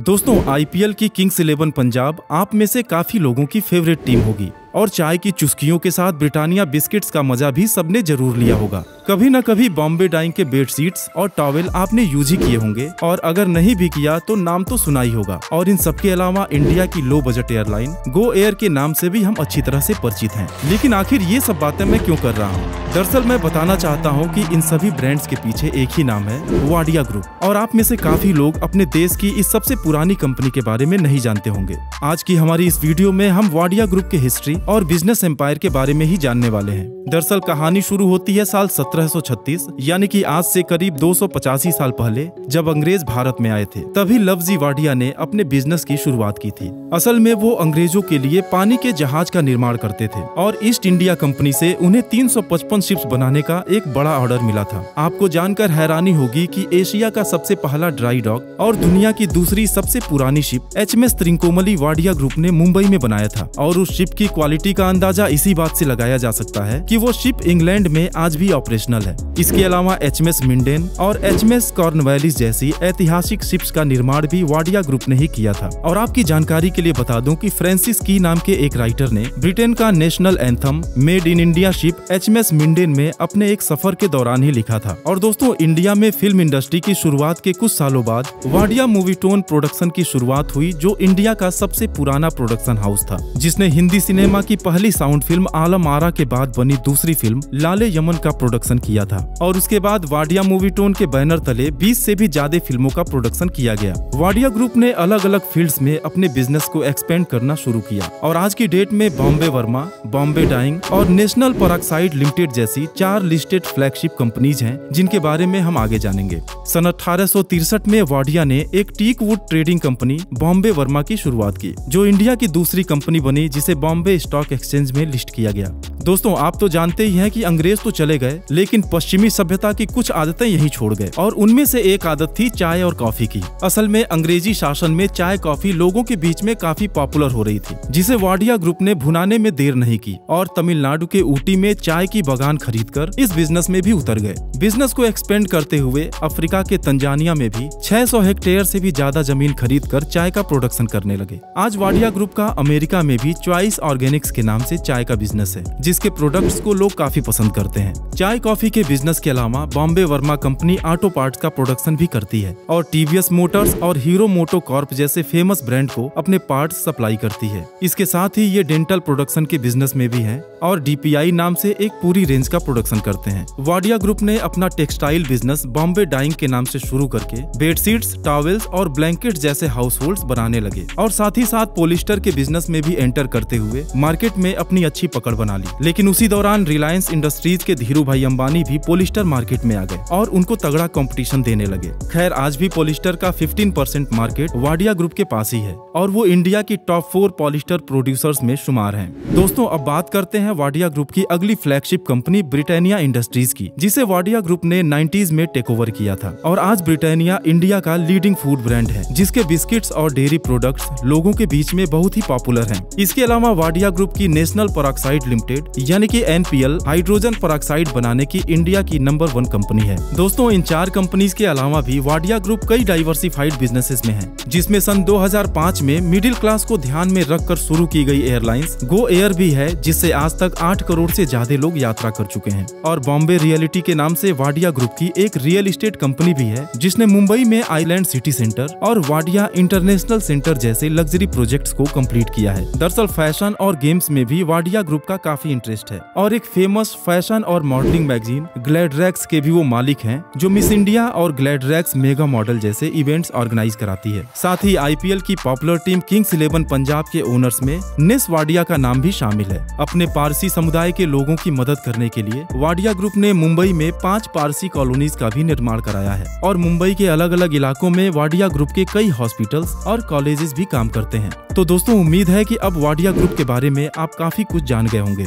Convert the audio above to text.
दोस्तों आईपीएल की किंग्स 11 पंजाब आप में से काफी लोगों की फेवरेट टीम होगी और चाय की चुस्कियों के साथ ब्रिटानिया बिस्किट्स का मजा भी सबने जरूर लिया होगा। कभी न कभी बॉम्बे डाइंग के बेडशीट्स और टॉवेल आपने यूज ही किए होंगे और अगर नहीं भी किया तो नाम तो सुना ही होगा। और इन सबके अलावा इंडिया की low budget airline Go Air के नाम से भी हम अच्छी तरह से परिचित हैं। लेकिन आखिर ये सब बातें मैं क्यों कर रहा हूँ? दरअसल मैं बताना चाहता हूँ कि इन सभी ब्रांड्स के पीछे एक ही नाम है, वाडिया ग्रुप। और आप में से काफी लोग अपने देश की इस सबसे पुरानी कंपनी के बारे में नहीं जानते होंगे। आज की हमारी इस वीडियो में हम वाडिया ग्रुप के हिस्ट्री और बिजनेस एम्पायर के बारे में ही जानने वाले हैं। दरअसल कहानी शुरू होती है साल 1736 यानी कि आज से करीब 285 साल पहले, जब अंग्रेज भारत में आए थे। तभी लवजी वाडिया ने अपने बिजनेस की शुरुआत की थी। असल में वो अंग्रेजों के लिए पानी के जहाज का निर्माण करते थे और ईस्ट इंडिया कंपनी से उन्हें 355 शिप्स बनाने का एक बड़ा ऑर्डर मिला था। आपको जानकर हैरानी होगी कि एशिया का सबसे पहला ड्राई डॉक और दुनिया की दूसरी सबसे पुरानी ship HMS Trincomalee Wadia group ने मुंबई में बनाया था। और उस शिप की क्वालिटी का अंदाजा इसी बात से लगाया जा सकता है कि वो शिप इंग्लैंड में आज भी ऑपरेशनल है। इसके अलावा HMS मिंडेन और HMS कॉर्नवैलिस जैसी ऐतिहासिक शिप्स का निर्माण भी वाडिया ग्रुप ने ही किया था। और आपकी जानकारी के लिए बता दूं कि फ्रांसिस की नाम के एक राइटर ने ब्रिटेन का national anthem made in India ship HMS Minden में अपने एक सफर के दौरान ही लिखा था। और दोस्तों इंडिया में फिल्म इंडस्ट्री की शुरुआत के कुछ सालों बाद वाडिया मूवीटोन प्रोडक्शन की शुरुआत हुई, जो इंडिया का सबसे पुराना प्रोडक्शन हाउस था, जिसने हिंदी सिनेमा की पहली साउंड फिल्म आलम आरा के बाद बनी दूसरी फिल्म लाले यमन का प्रोडक्शन किया था। और उसके बाद वाडिया मूवीटोन के बैनर तले 20 से भी ज्यादा फिल्मों का प्रोडक्शन किया गया। वाडिया ग्रुप ने अलग अलग फील्ड्स में अपने बिजनेस को एक्सपेंड करना शुरू किया और आज की डेट में बॉम्बे वर्मा, बॉम्बे डाइंग और नेशनल पेरोक्साइड लिमिटेड जैसी 4 लिस्टेड फ्लैगशिप कंपनीज हैं, जिनके बारे में हम आगे जानेंगे। सन 1863 में वाडिया ने एक teak wood trading company Bombay Burmah की शुरुआत की, जो इंडिया की दूसरी कंपनी बनी जिसे बॉम्बे स्टॉक एक्सचेंज में लिस्ट किया गया। दोस्तों आप तो जानते ही हैं कि अंग्रेज तो चले गए, लेकिन पश्चिमी सभ्यता की कुछ आदतें यहीं छोड़ गए और उनमें से एक आदत थी चाय और कॉफी की। असल में अंग्रेजी शासन में चाय कॉफी लोगों के बीच में काफी पॉपुलर हो रही थी, जिसे वाडिया ग्रुप ने भुनाने में देर नहीं की और तमिलनाडु के ऊटी में चाय की बगान खरीदकर इस बिजनेस में भी उतर गए। बिजनेस को एक्सपेंड करते हुए अफ्रीका के तंजानिया में भी 600 हेक्टेयर से भी ज्यादा जमीन खरीद कर चाय का प्रोडक्शन करने लगे। आज वाडिया ग्रुप का अमेरिका में भी चॉइस ऑर्गेनिक्स के नाम से चाय का बिजनेस है, जिसके प्रोडक्ट्स को लोग काफी पसंद करते हैं। चाय कॉफी के बिजनेस के अलावा Bombay Burmah company auto parts का प्रोडक्शन भी करती है और TVS मोटर्स और हीरो मोटो कॉर्प जैसे फेमस ब्रांड को अपने पार्ट्स सप्लाई करती है। इसके साथ ही ये डेंटल प्रोडक्शन के बिजनेस में भी है और DPI नाम से एक पूरी रेंज का प्रोडक्शन करते हैं। वाडिया ग्रुप ने अपना टेक्सटाइल बिजनेस बॉम्बे डाइंग के नाम से शुरू करके बेडशीट्स, टॉवेल्स और ब्लैंकेट जैसे हाउसहोल्ड्स बनाने लगे और साथ ही साथ पॉलिस्टर के बिजनेस में भी एंटर करते हुए मार्केट में अपनी अच्छी पकड़ बना ली। लेकिन उसी दौरान रिलायंस इंडस्ट्रीज के धीरूभाई अंबानी भी पॉलिस्टर मार्केट में आ गए और उनको तगड़ा कंपटीशन देने लगे। खैर आज भी पॉलिस्टर का 15% मार्केट वाडिया ग्रुप के पास ही है और वो इंडिया की टॉप 4 पॉलिस्टर प्रोड्यूसर्स में शुमार हैं। दोस्तों अब बात करते हैं वाडिया ग्रुप की अगली फ्लैगशिप कंपनी ब्रिटानिया इंडस्ट्रीज की, जिसे वाडिया ग्रुप ने 90s में टेक ओवर किया था। और आज ब्रिटानिया इंडिया का लीडिंग फूड ब्रांड है, जिसके बिस्किट्स और डेयरी प्रोडक्ट्स लोगों के बीच में बहुत ही पॉपुलर हैं। इसके अलावा वाडिया ग्रुप की नेशनल पेरोक्साइड लिमिटेड यानी कि NPL हाइड्रोजन पेरोक्साइड बनाने की इंडिया की नंबर 1 कंपनी है। दोस्तों इन 4 कंपनीज के अलावा भी वाडिया ग्रुप कई डाइवर्सिफाइड बिजनेसेस में है, जिसमें सन 2005 में मिडिल क्लास को ध्यान में रखकर शुरू की गई एयरलाइंस गो एयर भी है, जिससे आज तक 8 करोड़ से ज्यादा लोग यात्रा कर चुके हैं। और बॉम्बे रियलिटी के नाम से वाडिया ग्रुप की एक रियल एस्टेट कंपनी भी है, जिसने मुंबई में आइलैंड सिटी सेंटर और वाडिया इंटरनेशनल सेंटर जैसे लग्जरी प्रोजेक्ट्स को कंप्लीट किया है। दरअसल फैशन और गेम्स में भी वाडिया ग्रुप का काफी इंटरेस्ट है और एक फेमस फैशन और मॉडलिंग मैगजीन ग्लैड्रैग्स के भी वो मालिक हैं, जो मिस इंडिया और ग्लैड्रैग्स मेगा मॉडल जैसे इवेंट्स ऑर्गेनाइज कराती है। साथ ही IPL की पॉपुलर टीम किंग्स 11 पंजाब के ओनर्स में निश वाडिया का नाम भी शामिल है। अपने पारसी समुदाय के लोगों की मदद करने के लिए वाडिया ग्रुप ने मुंबई में 5 पारसी कॉलोनीज का भी निर्माण कराया है और मुंबई के अलग अलग इलाकों में वाडिया ग्रुप के कई हॉस्पिटल्स और कॉलेजेस भी काम करते हैं। तो दोस्तों उम्मीद है कि अब वाडिया ग्रुप के बारे में आप काफी कुछ जान गए होंगे।